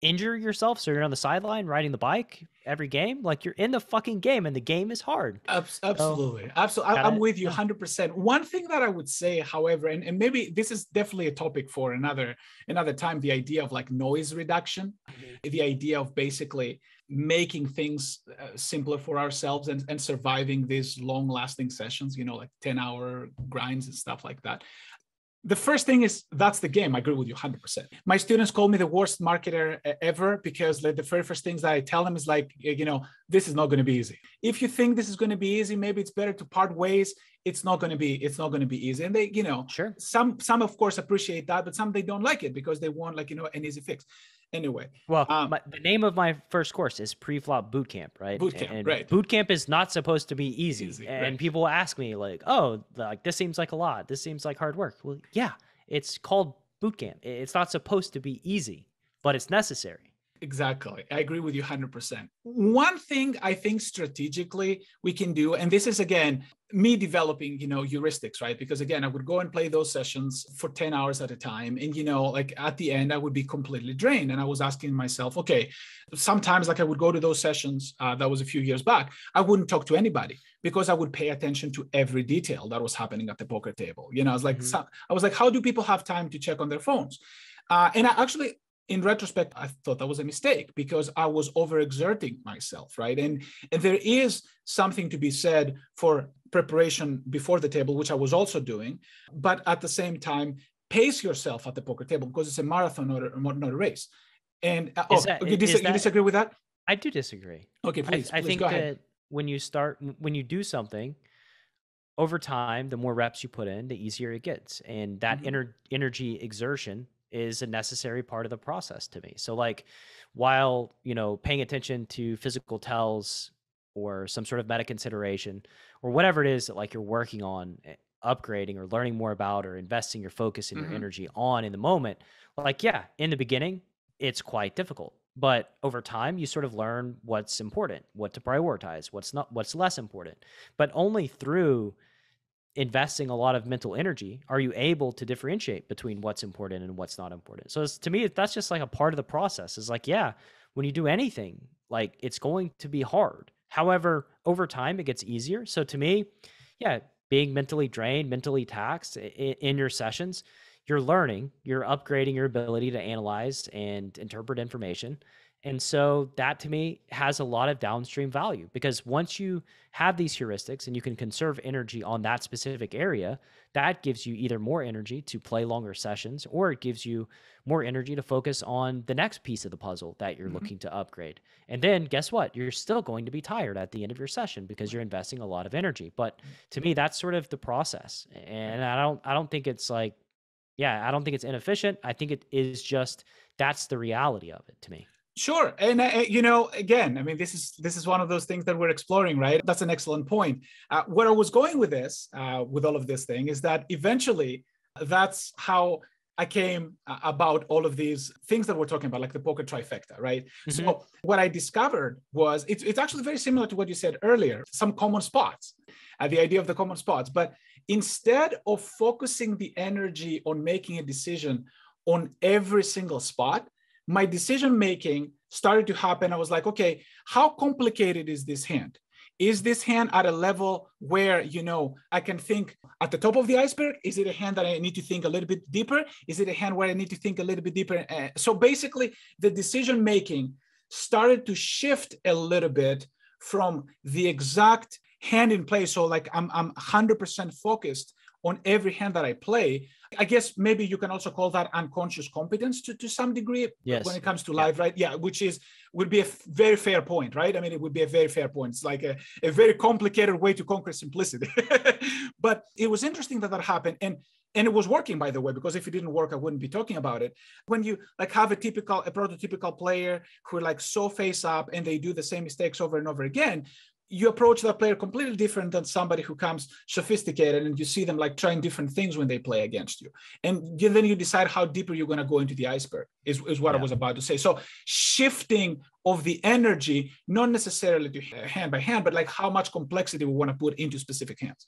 injure yourself so you're on the sideline riding the bike every game? Like, you're in the fucking game, and the game is hard. Absolutely. So, absolutely. I'm with you one hundred percent. One thing that I would say, however, and, and maybe this is definitely a topic for another another time, the idea of like noise reduction, mm-hmm. the idea of basically making things uh, simpler for ourselves and, and surviving these long lasting sessions, you know, like ten hour grinds and stuff like that. The first thing is, that's the game. I agree with you one hundred percent. My students call me the worst marketer ever because like the very first things that I tell them is like, you know, this is not going to be easy. If you think this is going to be easy, maybe it's better to part ways. It's not going to be, it's not going to be easy. And they, you know, sure. some, some of course appreciate that, but some, they don't like it because they want like, you know, an easy fix. Anyway, well, um, my, the name of my first course is Preflop Bootcamp, right? Bootcamp, and right. Bootcamp is not supposed to be easy, easy and right. people ask me like, "Oh, like this seems like a lot. This seems like hard work." Well, yeah, it's called bootcamp. It's not supposed to be easy, but it's necessary. Exactly, I agree with you one hundred percent. One thing I think strategically we can do, and this is again me developing, you know, heuristics, right? Because again, I would go and play those sessions for ten hours at a time. And, you know, like at the end, I would be completely drained. And I was asking myself, okay, sometimes like I would go to those sessions, uh, that was a few years back, I wouldn't talk to anybody because I would pay attention to every detail that was happening at the poker table. You know, I was like, mm-hmm. so, I was like, how do people have time to check on their phones? Uh, and I actually, in retrospect, I thought that was a mistake because I was overexerting myself, right? And, and there is something to be said for preparation before the table, which I was also doing, but at the same time, pace yourself at the poker table because it's a marathon, not a, not a race. And uh, oh, that, you, dis- that, you disagree with that? I do disagree. Okay, please, I, I please, think go that ahead. When you start, when you do something, over time, the more reps you put in, the easier it gets. And that mm-hmm. ener- energy exertion is a necessary part of the process to me. So like, while, you know, paying attention to physical tells or some sort of meta consideration or whatever it is that like you're working on upgrading or learning more about or investing your focus and mm-hmm. your energy on in the moment, like, yeah, in the beginning, it's quite difficult, but over time you sort of learn what's important, what to prioritize, what's not, what's less important, but only through investing a lot of mental energy are you able to differentiate between what's important and what's not important. So it's, to me, that's just like a part of the process. It's like, yeah, when you do anything, like it's going to be hard. However, over time it gets easier. So to me, yeah, being mentally drained, mentally taxed in your sessions, you're learning, you're upgrading your ability to analyze and interpret information. And so that to me has a lot of downstream value because once you have these heuristics and you can conserve energy on that specific area, that gives you either more energy to play longer sessions or it gives you more energy to focus on the next piece of the puzzle that you're mm-hmm. looking to upgrade. And then guess what? You're still going to be tired at the end of your session because you're investing a lot of energy. But to me, that's sort of the process. And I don't, I don't think it's like, yeah, I don't think it's inefficient. I think it is just, that's the reality of it to me. Sure. And, uh, you know, again, I mean, this is this is one of those things that we're exploring, right? That's an excellent point. Uh, where I was going with this, uh, with all of this thing, is that eventually that's how I came about all of these things that we're talking about, like the poker trifecta, right? Mm-hmm. So what I discovered was it's, it's actually very similar to what you said earlier, some common spots, uh, the idea of the common spots. But instead of focusing the energy on making a decision on every single spot, my decision-making started to happen. I was like, okay, how complicated is this hand? Is this hand at a level where, you know, I can think at the top of the iceberg? Is it a hand that I need to think a little bit deeper? Is it a hand where I need to think a little bit deeper? Uh, so basically, the decision-making started to shift a little bit from the exact hand in play. So like I'm, I'm one hundred percent focused on every hand that I play. I guess maybe you can also call that unconscious competence to, to some degree yes. when it comes to live, yeah. right? Yeah, which is would be a f- very fair point, right? I mean, it would be a very fair point. It's like a, a very complicated way to conquer simplicity. But it was interesting that that happened. And and it was working, by the way, because if it didn't work, I wouldn't be talking about it. When you like have a typical, a prototypical player who are like so face up and they do the same mistakes over and over again, you approach that player completely different than somebody who comes sophisticated and you see them like trying different things when they play against you. And then you decide how deeper you're going to go into the iceberg is, is what yeah. I was about to say. So shifting of the energy, not necessarily to hand by hand, but like how much complexity we want to put into specific hands.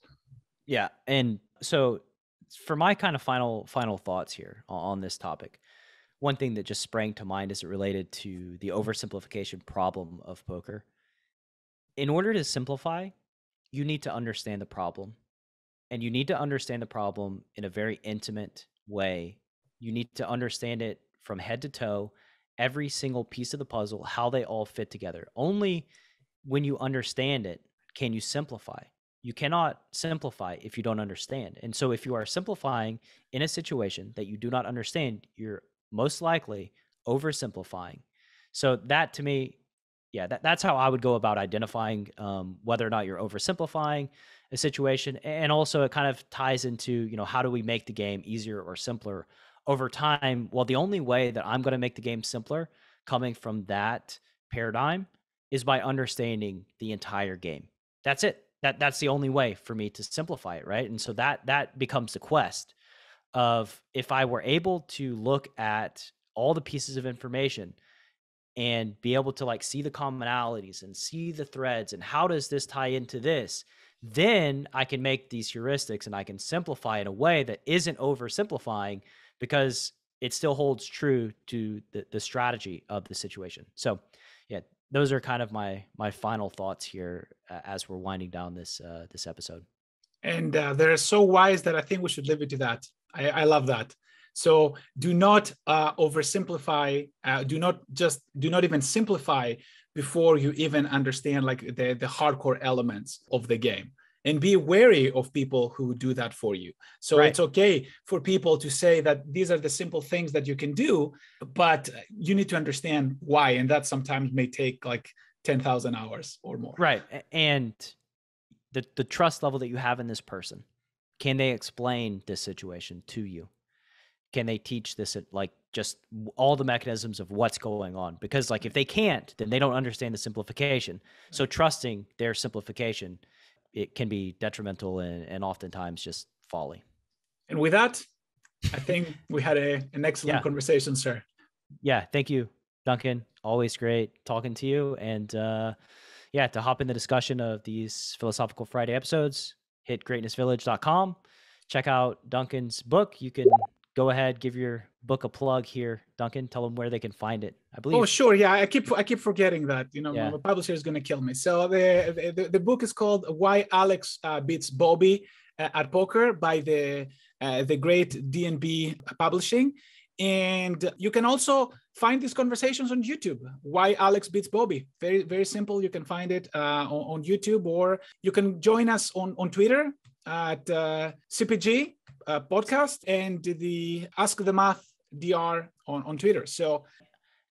Yeah. And so for my kind of final, final thoughts here on this topic, one thing that just sprang to mind as it related to the oversimplification problem of poker. In order to simplify, you need to understand the problem, and you need to understand the problem in a very intimate way. You need to understand it from head to toe, every single piece of the puzzle, how they all fit together. Only when you understand it can you simplify. You cannot simplify if you don't understand. And so if you are simplifying in a situation that you do not understand, you're most likely oversimplifying. So that to me, Yeah, that, that's how I would go about identifying um, whether or not you're oversimplifying a situation. And also it kind of ties into, you know, how do we make the game easier or simpler over time? Well, the only way that I'm going to make the game simpler coming from that paradigm is by understanding the entire game. That's it. That That's the only way for me to simplify it, right? And so that that becomes the quest of, if I were able to look at all the pieces of information and be able to like see the commonalities and see the threads and how does this tie into this, then I can make these heuristics and I can simplify in a way that isn't oversimplifying, because it still holds true to the, the strategy of the situation. So yeah, those are kind of my, my final thoughts here uh, as we're winding down this, uh, this episode. And uh, they're so wise that I think we should leave it to that. I, I love that. So do not uh, oversimplify, uh, do not just, do not even simplify before you even understand like the, the hardcore elements of the game, and be wary of people who do that for you. So right. It's okay for people to say that these are the simple things that you can do, but you need to understand why. And that sometimes may take like ten thousand hours or more. Right. And the, the trust level that you have in this person, can they explain this situation to you? Can they teach this at like just all the mechanisms of what's going on? Because like if they can't, then they don't understand the simplification. So trusting their simplification, it can be detrimental and, and oftentimes just folly. And with that, I think we had a, an excellent yeah. conversation, sir. Yeah. Thank you, Duncan. Always great talking to you. And uh, yeah, to hop in the discussion of these Philosophical Friday episodes, hit greatness village dot com. Check out Duncan's book. You can go ahead, give your book a plug here, Duncan. Tell them where they can find it. I believe. Oh, sure. Yeah, I keep I keep forgetting that. You know, yeah. my publisher is going to kill me. So the, the the book is called "Why Alex uh, Beats Bobbie at Poker" by the uh, the great D N B Publishing, and you can also find these conversations on YouTube. Why Alex Beats Bobbie. Very very simple. You can find it uh, on, on YouTube, or you can join us on on Twitter at uh, C P G. Uh, podcast, and the Ask the Math Doctor on, on Twitter. So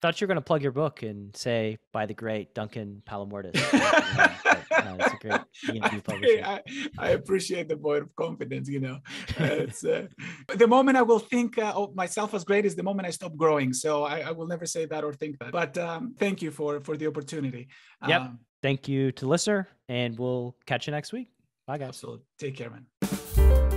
thought you were going to plug your book and say by the great Duncan Palamourdas. No, it's a great D N B publisher. I, I appreciate the vote of confidence, you know. Uh, it's, uh, the moment I will think uh, of myself as great is the moment I stop growing. So I, I will never say that or think that. But um, thank you for, for the opportunity. Yep. Um, thank you to listener, and we'll catch you next week. Bye, guys. Absolutely. Take care, man.